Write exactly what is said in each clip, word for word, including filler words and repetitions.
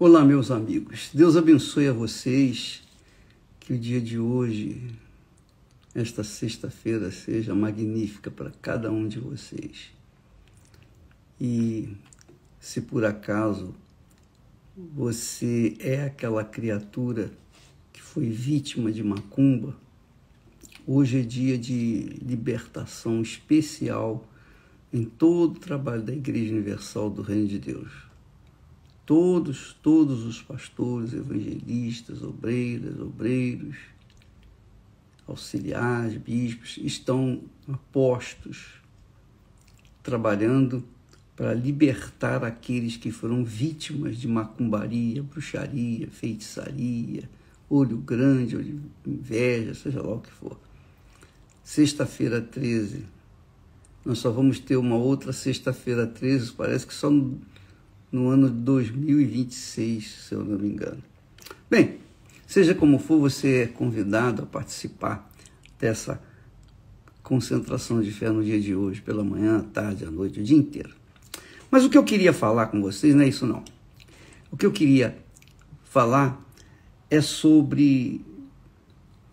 Olá, meus amigos. Deus abençoe a vocês. Que o dia de hoje, esta sexta-feira, seja magnífica para cada um de vocês. E se por acaso você é aquela criatura que foi vítima de macumba, hoje é dia de libertação especial em todo o trabalho da Igreja Universal do Reino de Deus. Todos, todos os pastores, evangelistas, obreiras, obreiros, auxiliares, bispos, estão apostos, trabalhando para libertar aqueles que foram vítimas de macumbaria, bruxaria, feitiçaria, olho grande, olho inveja, seja lá o que for. Sexta-feira treze, nós só vamos ter uma outra sexta-feira treze, parece que só no, no ano dois mil e vinte e seis, se eu não me engano. Bem, seja como for, você é convidado a participar dessa concentração de fé no dia de hoje, pela manhã, à tarde, à noite, o dia inteiro. Mas o que eu queria falar com vocês não é isso não. O que eu queria falar é sobre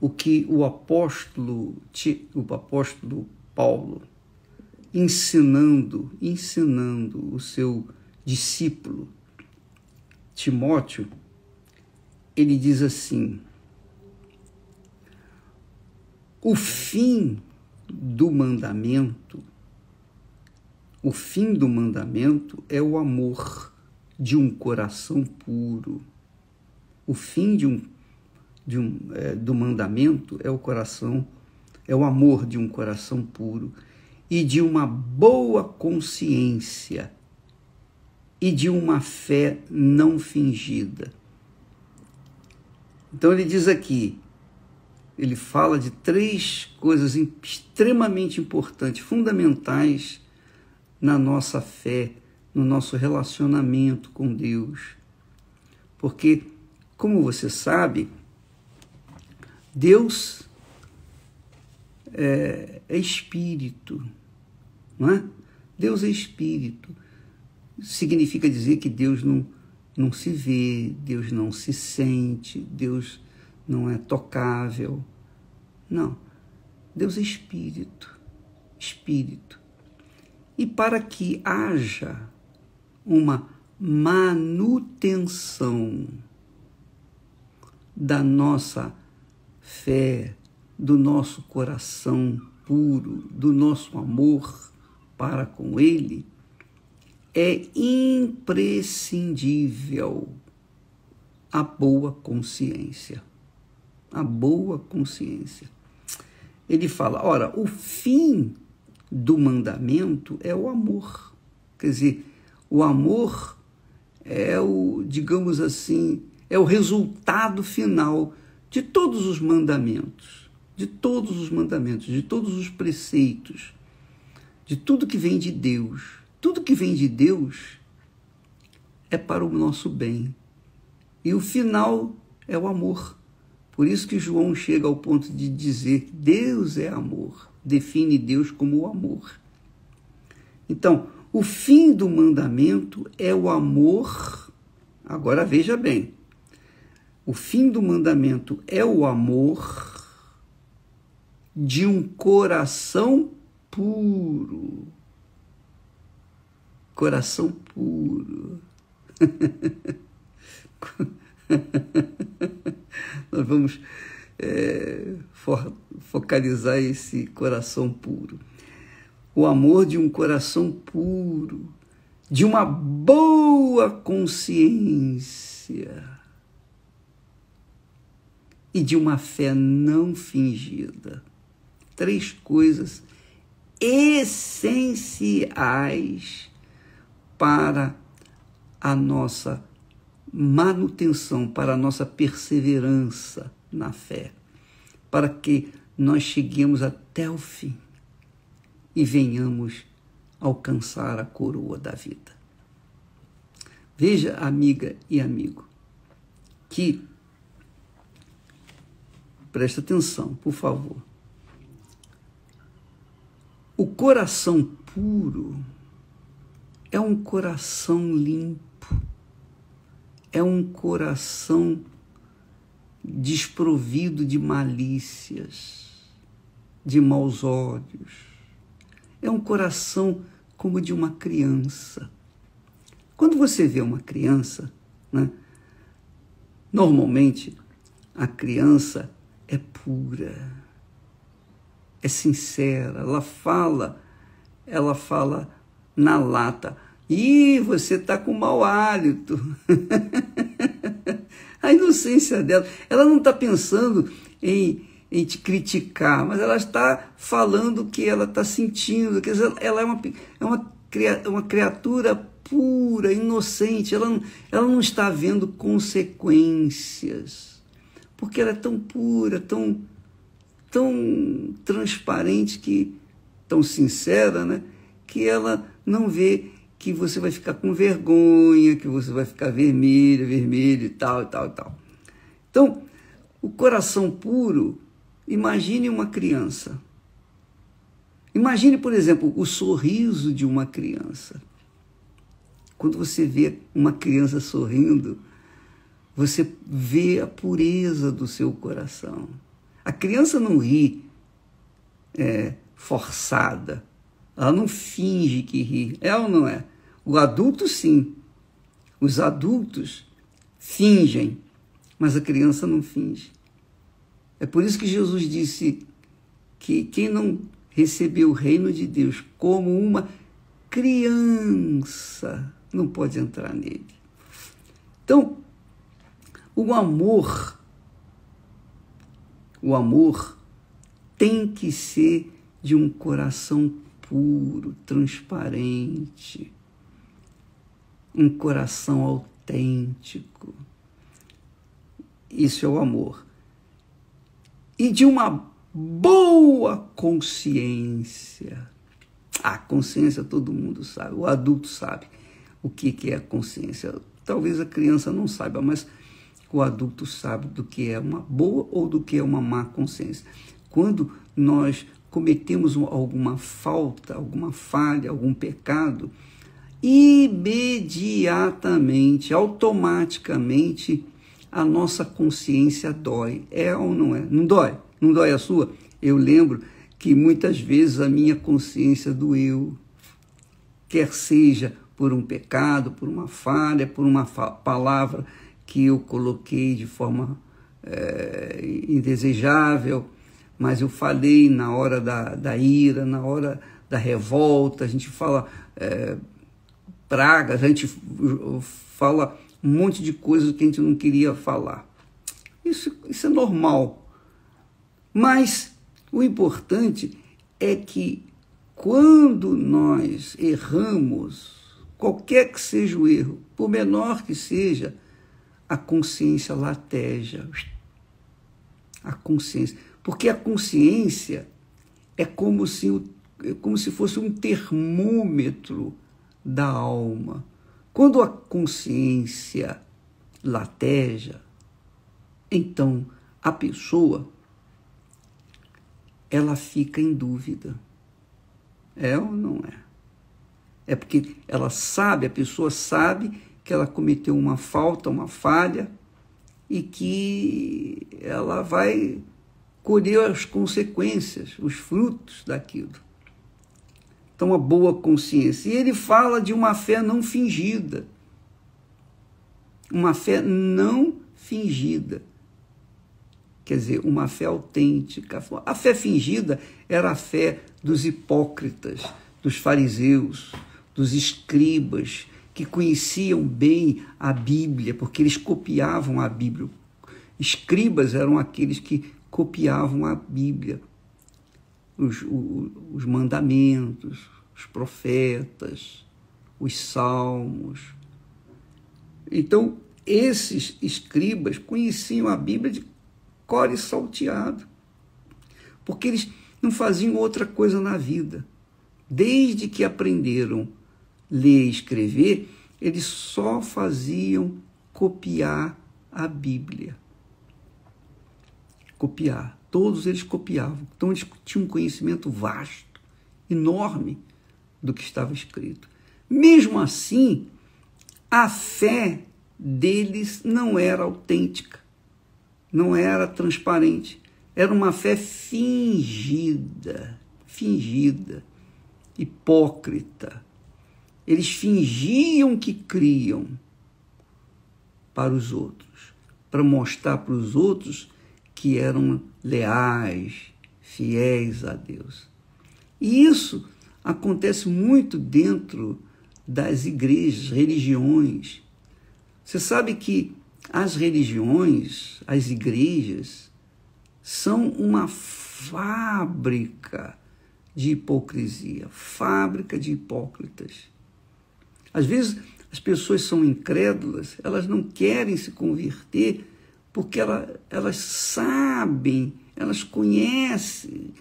o que o apóstolo, o apóstolo Paulo, ensinando, ensinando o seu discípulo Timóteo, ele diz assim: o fim do mandamento, o fim do mandamento é o amor de um coração puro. O fim de um, de um, é, do mandamento é o coração, é o amor de um coração puro e de uma boa consciência e de uma fé não fingida. Então ele diz aqui, ele fala de três coisas extremamente importantes, fundamentais na nossa fé, no nosso relacionamento com Deus. Porque, como você sabe, Deus é, é espírito, não é? Deus é espírito. Significa dizer que Deus não, não se vê, Deus não se sente, Deus não é tocável. Não, Deus é espírito, espírito. E para que haja uma manutenção da nossa fé, do nosso coração puro, do nosso amor para com Ele, é imprescindível a boa consciência. A boa consciência. Ele fala, ora, o fim do mandamento é o amor. Quer dizer, o amor é o, digamos assim, é o resultado final de todos os mandamentos, de todos os mandamentos, de todos os preceitos, de tudo que vem de Deus. Tudo que vem de Deus é para o nosso bem. E o final é o amor. Por isso que João chega ao ponto de dizer que Deus é amor, define Deus como o amor. Então, o fim do mandamento é o amor. Agora veja bem. O fim do mandamento é o amor de um coração puro. Coração puro. Nós vamos é, for, focalizar esse coração puro. O amor de um coração puro, de uma boa consciência e de uma fé não fingida. Três coisas essenciais para a nossa manutenção, para a nossa perseverança na fé, para que nós cheguemos até o fim e venhamos alcançar a coroa da vida. Veja, amiga e amigo, que presta atenção, por favor. O coração puro é um coração limpo, é um coração desprovido de malícias, de maus olhos. É um coração como de uma criança. Quando você vê uma criança, né, normalmente a criança é pura, é sincera, ela fala, ela fala na lata. Ih, você está com mau hálito. A inocência dela, ela não está pensando em, em te criticar, mas ela está falando o que ela está sentindo. Quer dizer, ela é uma, é uma, uma criatura pura, inocente, ela, ela não está vendo consequências, porque ela é tão pura, tão, tão transparente, que, tão sincera, né, que ela não vê que você vai ficar com vergonha, que você vai ficar vermelho, vermelho e tal, e tal, e tal. Então, o coração puro, imagine uma criança. Imagine, por exemplo, o sorriso de uma criança. Quando você vê uma criança sorrindo, você vê a pureza do seu coração. A criança não ri é, forçada, ela não finge que ri, é ou não é? O adulto sim, os adultos fingem, mas a criança não finge. É por isso que Jesus disse que quem não recebeu o reino de Deus como uma criança não pode entrar nele. Então, o amor, o amor tem que ser de um coração puro, transparente, um coração autêntico. Isso é o amor. E de uma boa consciência. A consciência todo mundo sabe, o adulto sabe o que é a consciência. Talvez a criança não saiba, mas o adulto sabe do que é uma boa ou do que é uma má consciência. Quando nós cometemos alguma falta, alguma falha, algum pecado, imediatamente, automaticamente, a nossa consciência dói. É ou não é? Não dói? Não dói a sua? Eu lembro que muitas vezes a minha consciência doeu, quer seja por um pecado, por uma falha, por uma fa- palavra que eu coloquei de forma é, indesejável, mas eu falei na hora da, da ira, na hora da revolta. A gente fala é, pragas, a gente fala um monte de coisas que a gente não queria falar. Isso, isso é normal. Mas o importante é que quando nós erramos, qualquer que seja o erro, por menor que seja, a consciência lateja. A consciência. Porque a consciência é como se, é como se fosse um termômetro da alma. Quando a consciência lateja, então a pessoa, ela fica em dúvida. É ou não é? É porque ela sabe, a pessoa sabe que ela cometeu uma falta, uma falha, e que ela vai colher as consequências, os frutos daquilo. Então, uma boa consciência. E ele fala de uma fé não fingida. Uma fé não fingida. Quer dizer, uma fé autêntica. A fé fingida era a fé dos hipócritas, dos fariseus, dos escribas, que conheciam bem a Bíblia, porque eles copiavam a Bíblia. Escribas eram aqueles que copiavam a Bíblia, os, os, os mandamentos, os profetas, os salmos. Então, esses escribas conheciam a Bíblia de cor e salteado, porque eles não faziam outra coisa na vida. Desde que aprenderam ler e escrever, eles só faziam copiar a Bíblia. Copiar. Todos eles copiavam. Então, eles tinham um conhecimento vasto, enorme, do que estava escrito. Mesmo assim, a fé deles não era autêntica, não era transparente, era uma fé fingida, fingida, hipócrita. Eles fingiam que criam para os outros, para mostrar para os outros que eram leais, fiéis a Deus. E isso acontece muito dentro das igrejas, religiões. Você sabe que as religiões, as igrejas, são uma fábrica de hipocrisia, fábrica de hipócritas. Às vezes as pessoas são incrédulas, elas não querem se converter porque ela, elas sabem, elas conhecem,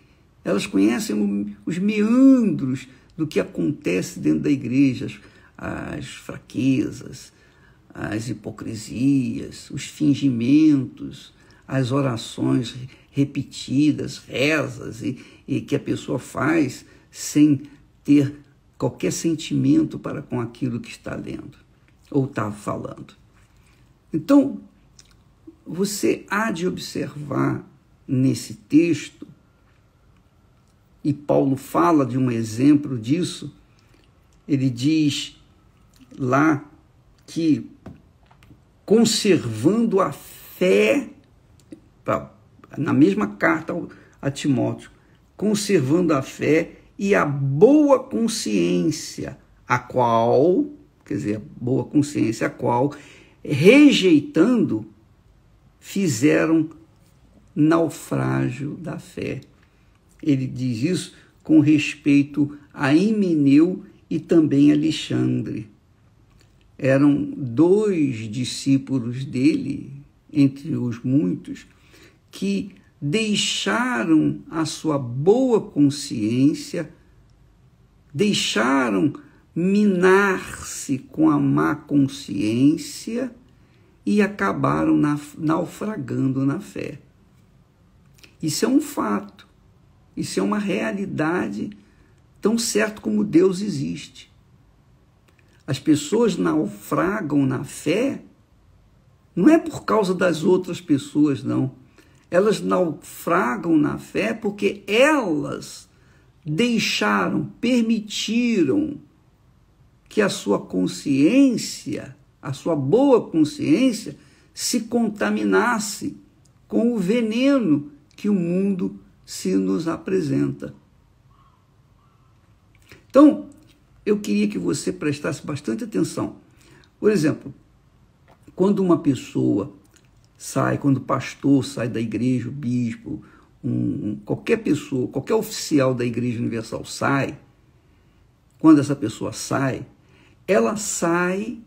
elas conhecem os meandros do que acontece dentro da igreja, as, as fraquezas, as hipocrisias, os fingimentos, as orações repetidas, rezas, e, e que a pessoa faz sem ter qualquer sentimento para com aquilo que está lendo ou está falando. Então, você há de observar nesse texto, e Paulo fala de um exemplo disso, ele diz lá que conservando a fé, pra, na mesma carta a Timóteo, conservando a fé e a boa consciência, a qual, quer dizer, a boa consciência a qual, rejeitando, fizeram naufrágio da fé. Ele diz isso com respeito a Imeneu e também a Alexandre. Eram dois discípulos dele, entre os muitos, que deixaram a sua boa consciência, deixaram minar-se com a má consciência e acabaram na, naufragando na fé. Isso é um fato, isso é uma realidade tão certo como Deus existe. As pessoas naufragam na fé, não é por causa das outras pessoas, não. Elas naufragam na fé porque elas deixaram, permitiram que a sua consciência, a sua boa consciência, se contaminasse com o veneno que o mundo se nos apresenta. Então, eu queria que você prestasse bastante atenção. Por exemplo, quando uma pessoa sai, quando o pastor sai da igreja, o bispo, um, qualquer pessoa, qualquer oficial da Igreja Universal sai, quando essa pessoa sai, ela sai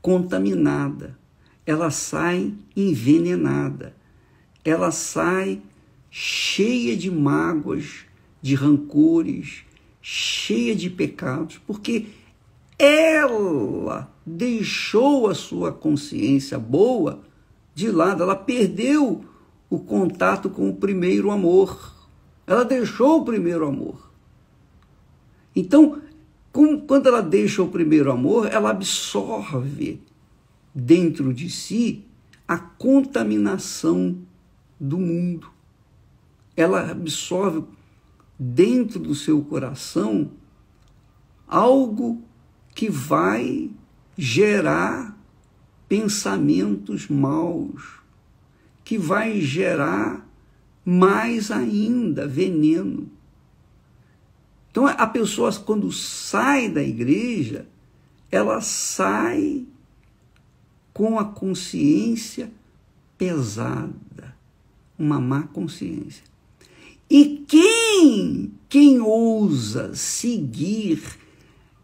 contaminada, ela sai envenenada, ela sai cheia de mágoas, de rancores, cheia de pecados, porque ela deixou a sua consciência boa de lado, ela perdeu o contato com o primeiro amor. Ela deixou o primeiro amor. Então, com, quando ela deixa o primeiro amor, ela absorve dentro de si a contaminação do mundo. Ela absorve dentro do seu coração algo que vai gerar pensamentos maus, que vai gerar mais ainda veneno. Então, a pessoa, quando sai da igreja, ela sai com a consciência pesada, uma má consciência. E quem, quem ousa seguir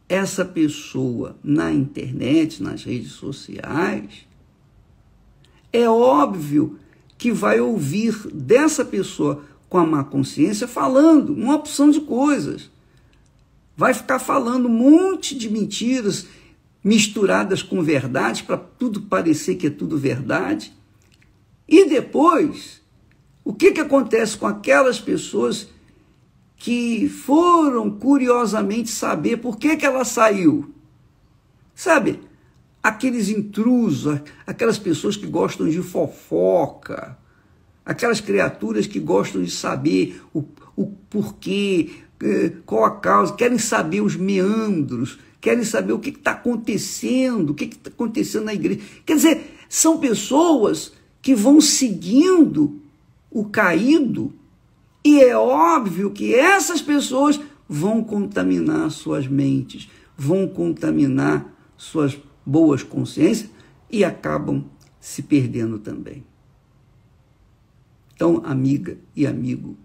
essa pessoa na internet, nas redes sociais, é óbvio que vai ouvir dessa pessoa com a má consciência falando uma opção de coisas. Vai ficar falando um monte de mentiras misturadas com verdade para tudo parecer que é tudo verdade. E depois, o que, que acontece com aquelas pessoas que foram curiosamente saber por que, que ela saiu? Sabe, aqueles intrusos, aquelas pessoas que gostam de fofoca, aquelas criaturas que gostam de saber o, o porquê, qual a causa, querem saber os meandros, querem saber o que está acontecendo, o que está acontecendo na igreja. Quer dizer, são pessoas que vão seguindo o caído, e é óbvio que essas pessoas vão contaminar suas mentes, vão contaminar suas boas consciências e acabam se perdendo também. Então, amiga e amigo,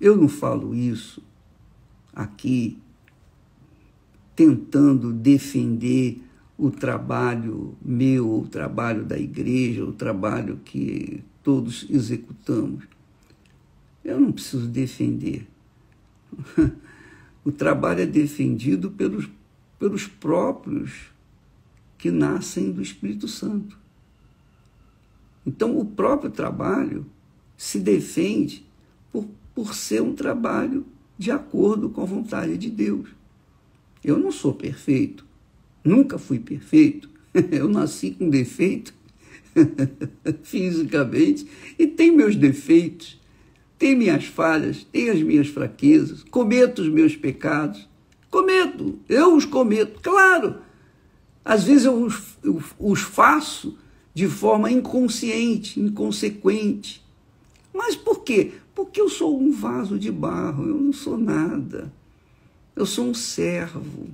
eu não falo isso aqui tentando defender o trabalho meu, o trabalho da igreja, o trabalho que todos executamos. Eu não preciso defender. O trabalho é defendido pelos, pelos próprios que nascem do Espírito Santo. Então, o próprio trabalho se defende por, por ser um trabalho de acordo com a vontade de Deus. Eu não sou perfeito, nunca fui perfeito. Eu nasci com defeito fisicamente e tenho meus defeitos, tenho minhas falhas, tenho as minhas fraquezas, cometo os meus pecados. Cometo, eu os cometo, claro. Às vezes eu os, eu os faço de forma inconsciente, inconsequente. Mas por quê? Porque eu sou um vaso de barro, eu não sou nada. Eu sou um servo.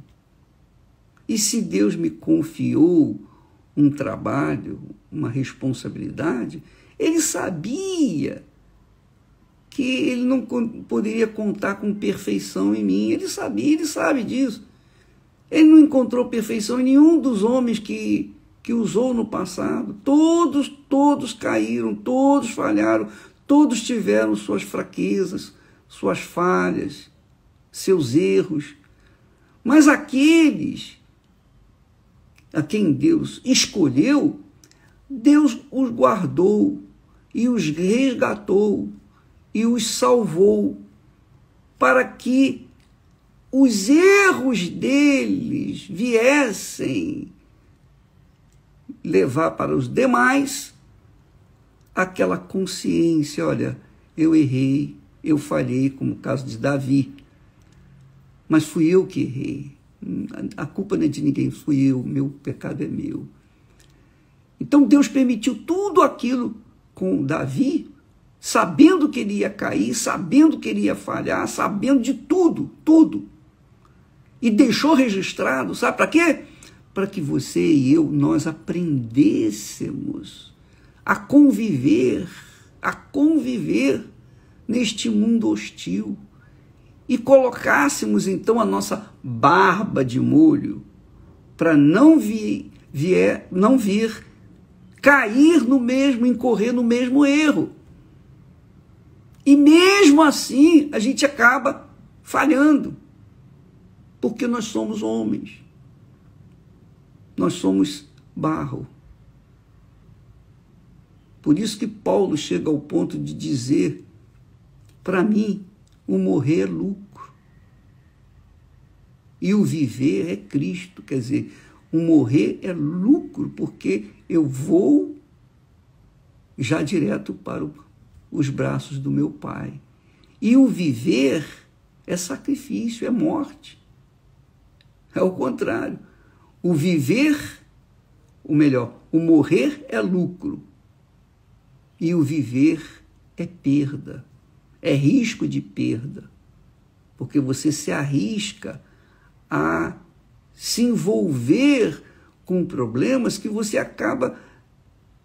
E se Deus me confiou um trabalho, uma responsabilidade, ele sabia que ele não poderia contar com perfeição em mim. Ele sabia, ele sabe disso. Ele não encontrou perfeição em nenhum dos homens que, que usou no passado. Todos, todos caíram, todos falharam, todos tiveram suas fraquezas, suas falhas, seus erros, mas aqueles a quem Deus escolheu, Deus os guardou e os resgatou e os salvou para que os erros deles viessem levar para os demais aquela consciência, olha, eu errei, eu falhei, como o caso de Davi. Mas fui eu que errei, a culpa não é de ninguém, fui eu, meu pecado é meu. Então Deus permitiu tudo aquilo com Davi, sabendo que ele ia cair, sabendo que ele ia falhar, sabendo de tudo, tudo. E deixou registrado, sabe para quê? Para que você e eu, nós aprendêssemos a conviver, a conviver neste mundo hostil, e colocássemos, então, a nossa barba de molho para não vir, vier, não vir cair no mesmo, incorrer no mesmo erro. E mesmo assim, a gente acaba falhando, porque nós somos homens. Nós somos barro. Por isso que Paulo chega ao ponto de dizer, para mim, o morrer é lucro e o viver é Cristo. Quer dizer, o morrer é lucro porque eu vou já direto para os braços do meu Pai. E o viver é sacrifício, é morte. É o contrário. O viver, ou melhor, o morrer é lucro e o viver é perda. É risco de perda, porque você se arrisca a se envolver com problemas que você acaba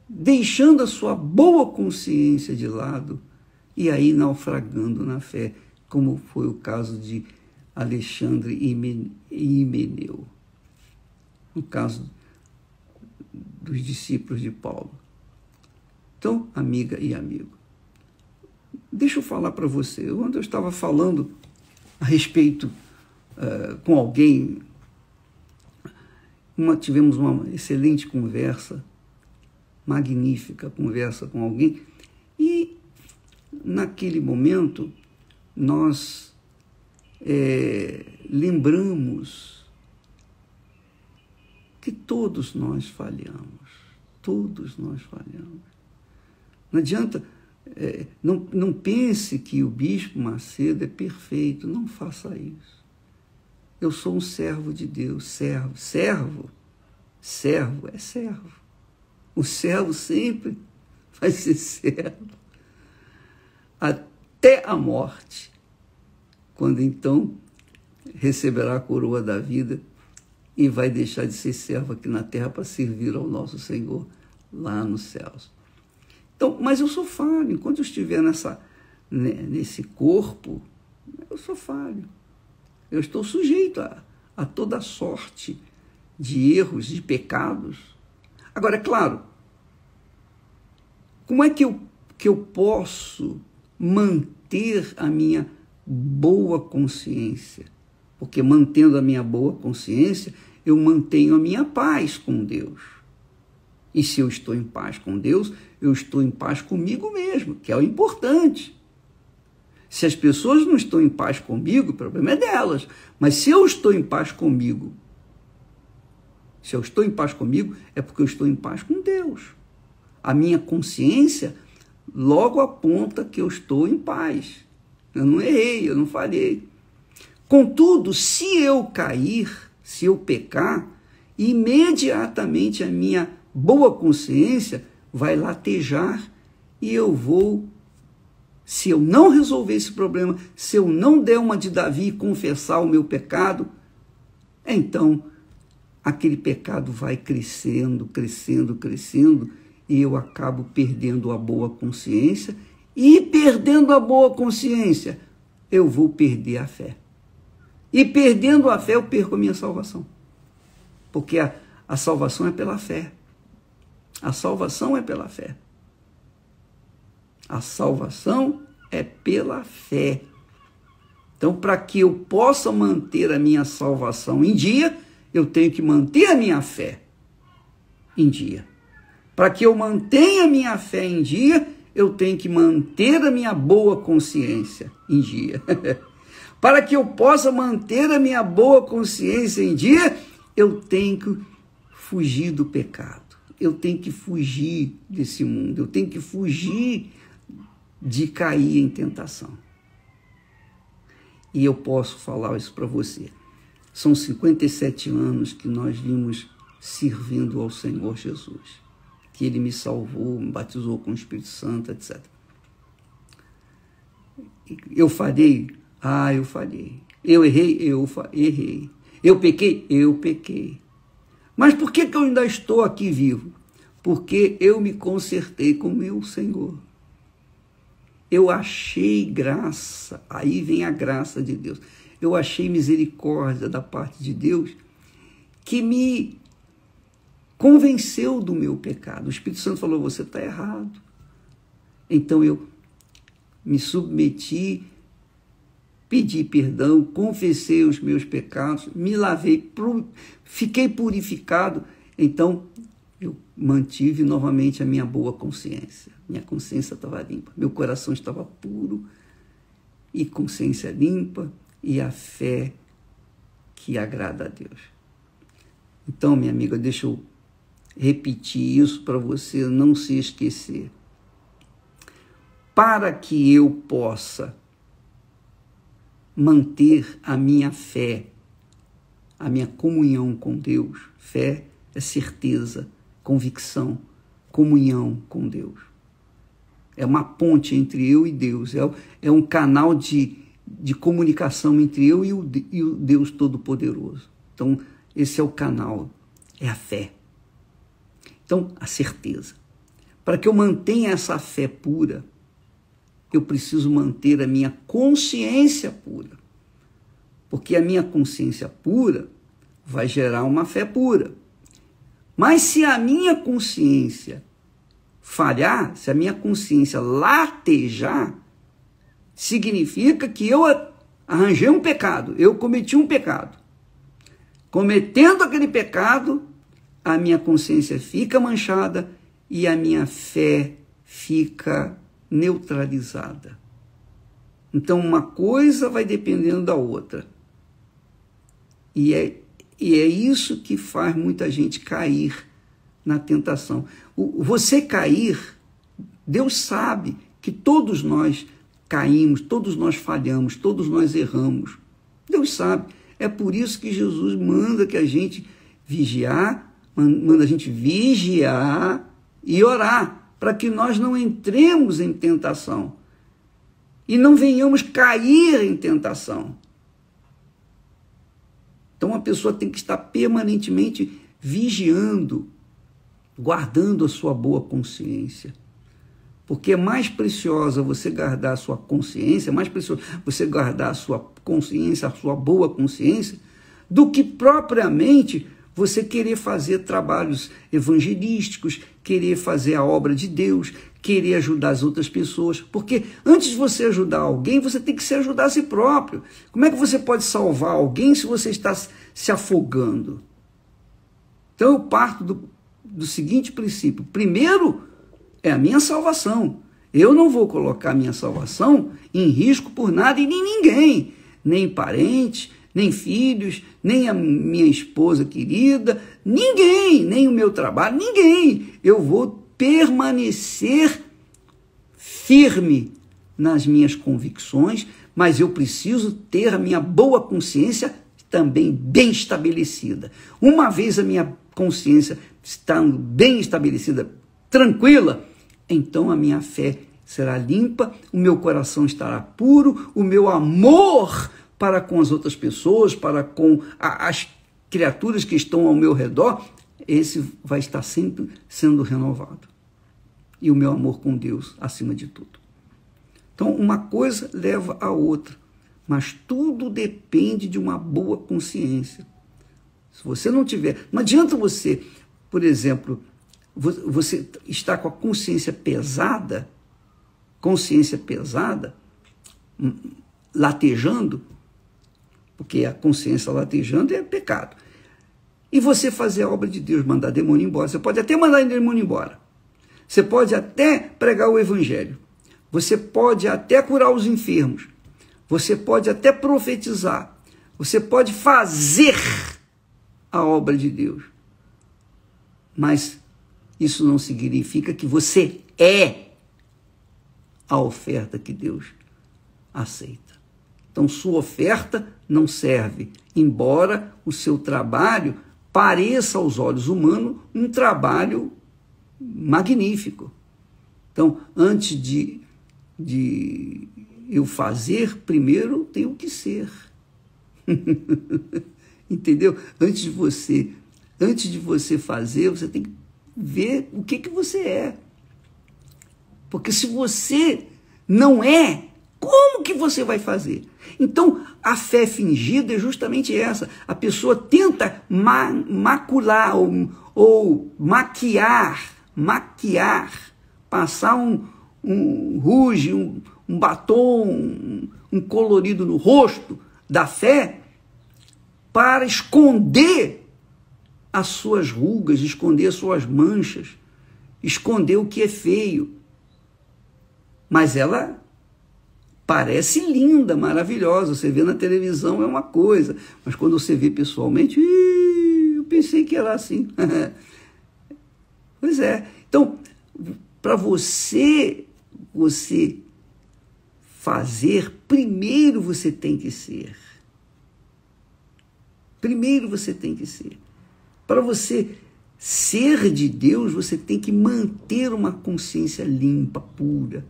deixando a sua boa consciência de lado e aí naufragando na fé, como foi o caso de Alexandre e Imeneu, no caso dos discípulos de Paulo. Então, amiga e amigo, deixa eu falar para você. Ontem eu estava falando a respeito uh, com alguém, uma, tivemos uma excelente conversa, magnífica conversa com alguém, e naquele momento nós é, lembramos que todos nós falhamos, todos nós falhamos. Não adianta, é, não, não pense que o bispo Macedo é perfeito, não faça isso. Eu sou um servo de Deus, servo, servo, servo é servo. O servo sempre vai ser servo, até a morte, quando então receberá a coroa da vida e vai deixar de ser servo aqui na terra para servir ao nosso Senhor lá nos céus. Então, mas eu sou falho, enquanto eu estiver nessa, nesse corpo, eu sou falho. Eu estou sujeito a, a toda sorte de erros, de pecados. Agora, é claro, como é que eu, que eu posso manter a minha boa consciência? Porque mantendo a minha boa consciência, eu mantenho a minha paz com Deus. E se eu estou em paz com Deus, eu estou em paz comigo mesmo, que é o importante. Se as pessoas não estão em paz comigo, o problema é delas. Mas se eu estou em paz comigo, se eu estou em paz comigo, é porque eu estou em paz com Deus. A minha consciência logo aponta que eu estou em paz. Eu não errei, eu não falhei. Contudo, se eu cair, se eu pecar, imediatamente a minha boa consciência vai latejar e eu vou, se eu não resolver esse problema, se eu não der uma de Davi e confessar o meu pecado, então aquele pecado vai crescendo, crescendo, crescendo, e eu acabo perdendo a boa consciência, e perdendo a boa consciência, eu vou perder a fé. E perdendo a fé, eu perco a minha salvação. Porque a, a salvação é pela fé. A salvação é pela fé. A salvação é pela fé. Então, para que eu possa manter a minha salvação em dia, eu tenho que manter a minha fé em dia. Para que eu mantenha a minha fé em dia, eu tenho que manter a minha boa consciência em dia. Para que eu possa manter a minha boa consciência em dia, eu tenho que fugir do pecado. Eu tenho que fugir desse mundo. Eu tenho que fugir de cair em tentação. E eu posso falar isso para você. São cinquenta e sete anos que nós vimos servindo ao Senhor Jesus. Que Ele me salvou, me batizou com o Espírito Santo, etcétera. Eu falhei? Ah, eu falhei. Eu errei? Eu errei. Eu pequei? Eu pequei. Mas por que que eu ainda estou aqui vivo? Porque eu me consertei com o meu Senhor. Eu achei graça, aí vem a graça de Deus. Eu achei misericórdia da parte de Deus que me convenceu do meu pecado. O Espírito Santo falou, você está errado. Então eu me submeti, pedi perdão, confessei os meus pecados, me lavei, fiquei purificado. Então, eu mantive novamente a minha boa consciência. Minha consciência estava limpa, meu coração estava puro e consciência limpa e a fé que agrada a Deus. Então, minha amiga, deixa eu repetir isso para você não se esquecer. Para que eu possa manter a minha fé, a minha comunhão com Deus. Fé é certeza, convicção, comunhão com Deus. É uma ponte entre eu e Deus, é um canal de, de comunicação entre eu e o, e o Deus Todo-Poderoso. Então, esse é o canal, é a fé. Então, a certeza. Para que eu mantenha essa fé pura, eu preciso manter a minha consciência pura. Porque a minha consciência pura vai gerar uma fé pura. Mas se a minha consciência falhar, se a minha consciência latejar, significa que eu arranjei um pecado, eu cometi um pecado. Cometendo aquele pecado, a minha consciência fica manchada e a minha fé fica neutralizada. Então, uma coisa vai dependendo da outra. E é E é isso que faz muita gente cair na tentação. Você cair, Deus sabe que todos nós caímos, todos nós falhamos, todos nós erramos. Deus sabe. É por isso que Jesus manda que a gente vigiar, manda a gente vigiar e orar, para que nós não entremos em tentação e não venhamos cair em tentação. Então, a pessoa tem que estar permanentemente vigiando, guardando a sua boa consciência. Porque é mais preciosa você guardar a sua consciência, é mais precioso você guardar a sua consciência, a sua boa consciência, do que propriamente você querer fazer trabalhos evangelísticos, querer fazer a obra de Deus, querer ajudar as outras pessoas. Porque antes de você ajudar alguém, você tem que se ajudar a si próprio. Como é que você pode salvar alguém se você está se afogando? Então eu parto do, do seguinte princípio. Primeiro, é a minha salvação. Eu não vou colocar minha salvação em risco por nada e nem ninguém. Nem parentes, nem filhos, nem a minha esposa querida, ninguém, nem o meu trabalho, ninguém. Eu vou permanecer firme nas minhas convicções, mas eu preciso ter a minha boa consciência também bem estabelecida. Uma vez a minha consciência estando bem estabelecida, tranquila, então a minha fé será limpa, o meu coração estará puro, o meu amor para com as outras pessoas, para com a, as criaturas que estão ao meu redor, esse vai estar sempre sendo renovado. E o meu amor com Deus, acima de tudo. Então, uma coisa leva a outra, mas tudo depende de uma boa consciência. Se você não tiver, não adianta você, por exemplo, você está com a consciência pesada, consciência pesada, latejando, porque a consciência latejando é pecado. E você fazer a obra de Deus, mandar demônio embora. Você pode até mandar demônio embora. Você pode até pregar o evangelho. Você pode até curar os enfermos. Você pode até profetizar. Você pode fazer a obra de Deus. Mas isso não significa que você é a oferta que Deus aceita. Então, sua oferta não serve, embora o seu trabalho pareça aos olhos humanos um trabalho magnífico. Então, antes de, de eu fazer, primeiro eu tenho que ser. Entendeu? Antes de você, antes de você fazer, você tem que ver o que, que você é. Porque se você não é, como que você vai fazer? Então, a fé fingida é justamente essa. A pessoa tenta ma macular ou, ou maquiar, maquiar, passar um, um ruge, um, um batom, um, um colorido no rosto da fé para esconder as suas rugas, esconder as suas manchas, esconder o que é feio. Mas ela parece linda, maravilhosa. Você vê na televisão é uma coisa, mas quando você vê pessoalmente, ih, eu pensei que era assim. Pois é. Então, para você, você fazer, primeiro você tem que ser. Primeiro você tem que ser. Para você ser de Deus, você tem que manter uma consciência limpa, pura,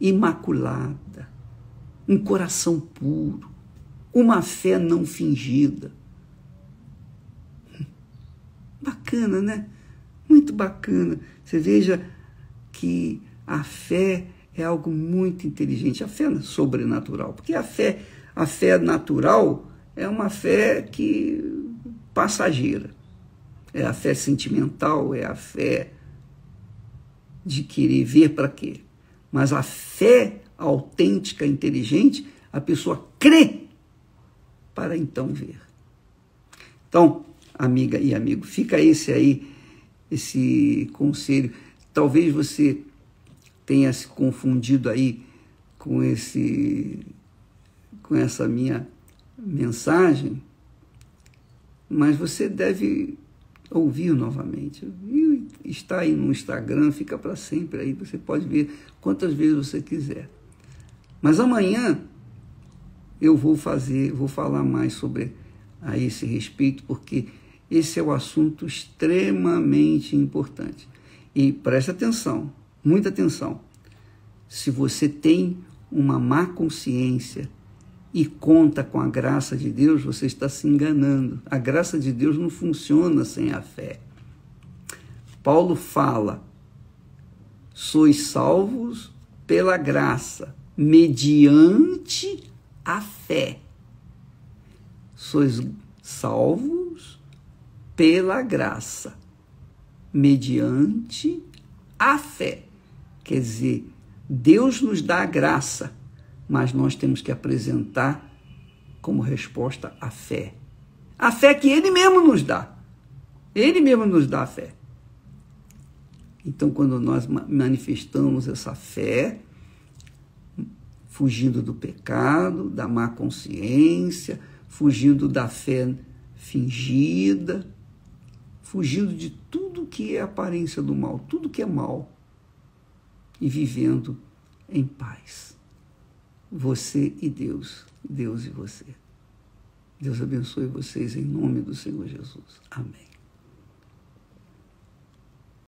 imaculada, um coração puro, uma fé não fingida. Bacana, né? Muito bacana. Você veja que a fé é algo muito inteligente, a fé sobrenatural, porque a fé, a fé natural é uma fé que passageira. É a fé sentimental, é a fé de querer ver para quê. Mas a fé autêntica, inteligente, a pessoa crê para então ver. Então, amiga e amigo, fica esse aí, esse conselho. Talvez você tenha se confundido aí com, esse, com essa minha mensagem. mas você deve ouvir novamente. E está aí no Instagram, fica para sempre aí, você pode ver quantas vezes você quiser. Mas amanhã eu vou fazer, vou falar mais sobre a esse respeito, porque esse é um assunto extremamente importante. E preste atenção, muita atenção. Se você tem uma má consciência e conta com a graça de Deus, você está se enganando. A graça de Deus não funciona sem a fé. Paulo fala, sois salvos pela graça, mediante a fé. Sois salvos pela graça, mediante a fé. Quer dizer, Deus nos dá a graça, mas nós temos que apresentar como resposta a fé. A fé que Ele mesmo nos dá. Ele mesmo nos dá a fé. Então, quando nós manifestamos essa fé, fugindo do pecado, da má consciência, fugindo da fé fingida, fugindo de tudo que é aparência do mal, tudo que é mal, e vivendo em paz. Você e Deus, Deus e você. Deus abençoe vocês em nome do Senhor Jesus. Amém.